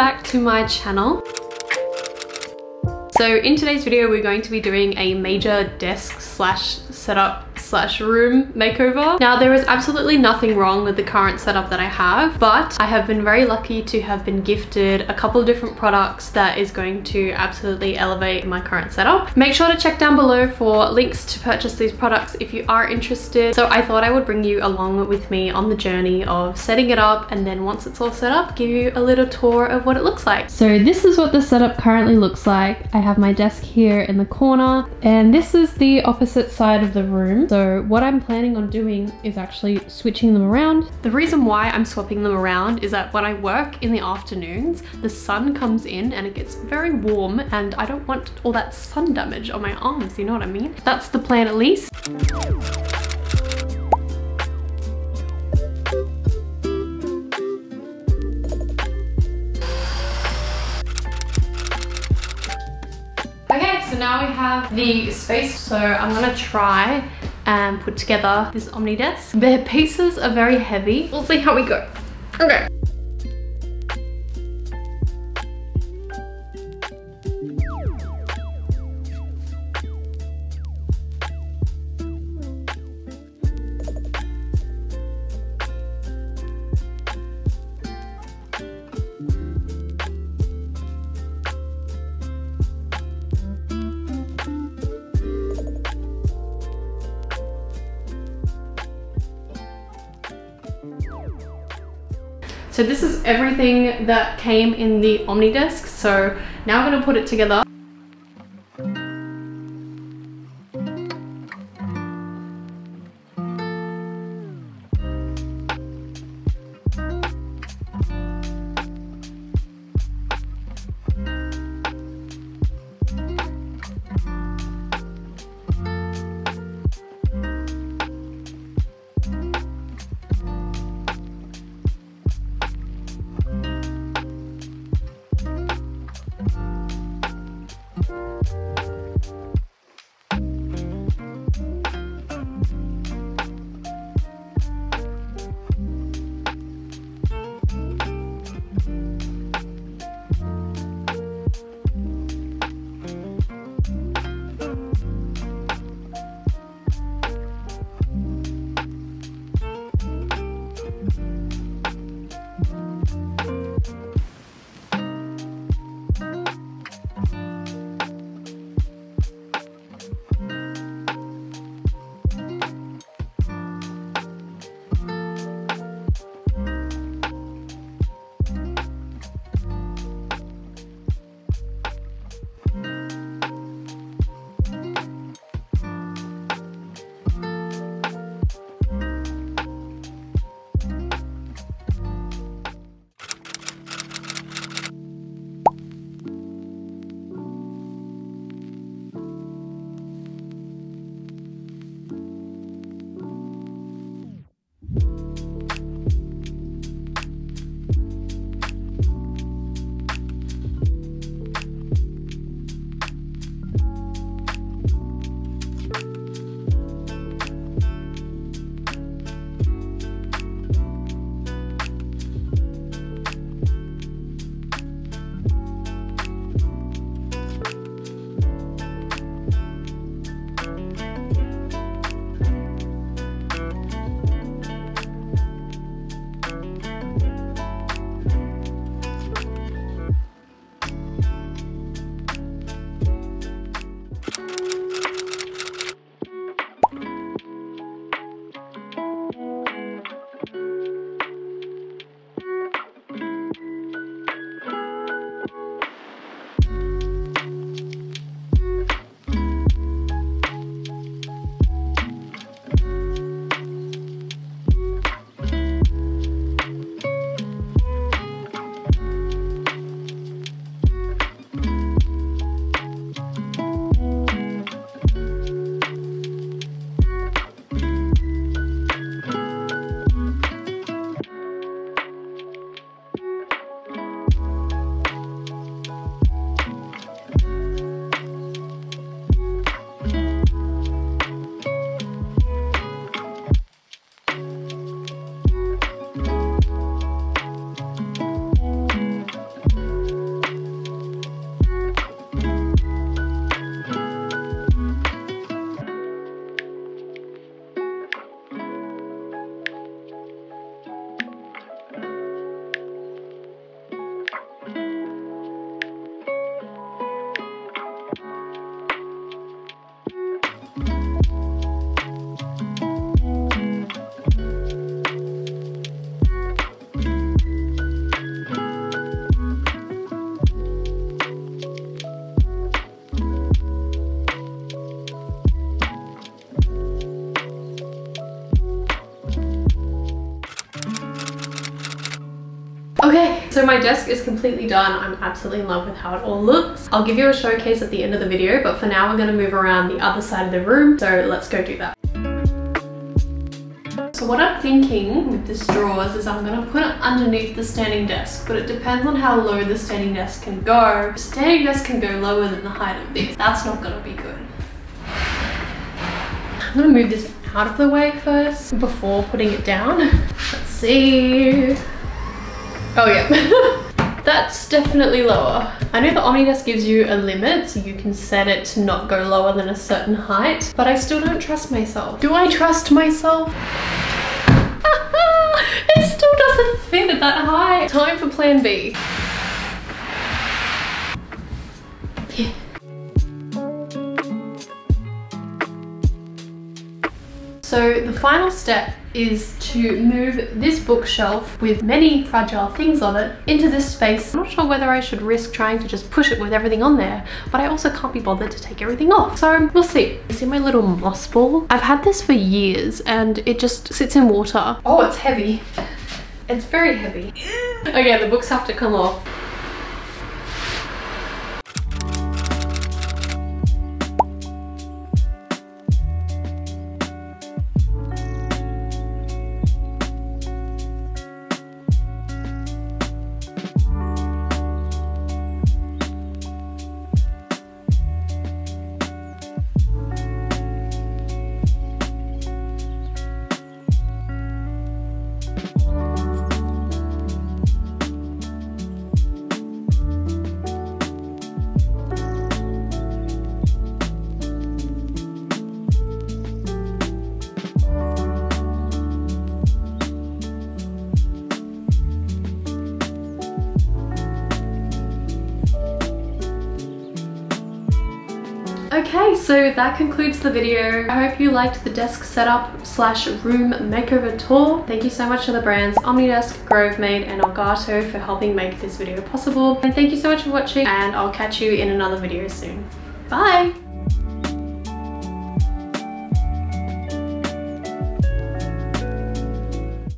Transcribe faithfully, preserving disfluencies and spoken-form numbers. back to my channel. So in today's video, we're going to be doing a major desk slash setup slash room makeover. Now, there is absolutely nothing wrong with the current setup that I have, but I have been very lucky to have been gifted a couple of different products that is going to absolutely elevate my current setup. Make sure to check down below for links to purchase these products if you are interested. So I thought I would bring you along with me on the journey of setting it up, and then once it's all set up, give you a little tour of what it looks like. So this is what the setup currently looks like. I have my desk here in the corner, and this is the opposite side of the room. So So what I'm planning on doing is actually switching them around. The reason why I'm swapping them around is that when I work in the afternoons, the sun comes in and it gets very warm, and I don't want all that sun damage on my arms, you know what I mean? That's the plan, at least. Okay, so now we have the space, so I'm gonna try and put together this Omnidesk. Their pieces are very heavy. We'll see how we go. Okay. So this is everything that came in the Omnidesk. So now I'm gonna put it together. So my desk is completely done. I'm absolutely in love with how it all looks. I'll give you a showcase at the end of the video, but for now we're going to move around the other side of the room, so let's go do that. So what I'm thinking with this drawers is I'm going to put it underneath the standing desk, but it depends on how low the standing desk can go. The standing desk can go lower than the height of this. That's not going to be good. I'm going to move this out of the way first before putting it down. Let's see. Oh yeah, that's definitely lower. I know the Omnidesk gives you a limit, so you can set it to not go lower than a certain height, but I still don't trust myself. Do I trust myself? It still doesn't fit at that high. Time for plan B. Yeah. So the final step is to move this bookshelf with many fragile things on it into this space. I'm not sure whether I should risk trying to just push it with everything on there, but I also can't be bothered to take everything off. So we'll see. You see my little moss ball? I've had this for years and it just sits in water. Oh, it's heavy. It's very heavy. Okay, the books have to come off. Okay, so that concludes the video. I hope you liked the desk setup slash room makeover tour. Thank you so much to the brands Omnidesk, Grovemade and Elgato for helping make this video possible. And thank you so much for watching, and I'll catch you in another video soon. Bye!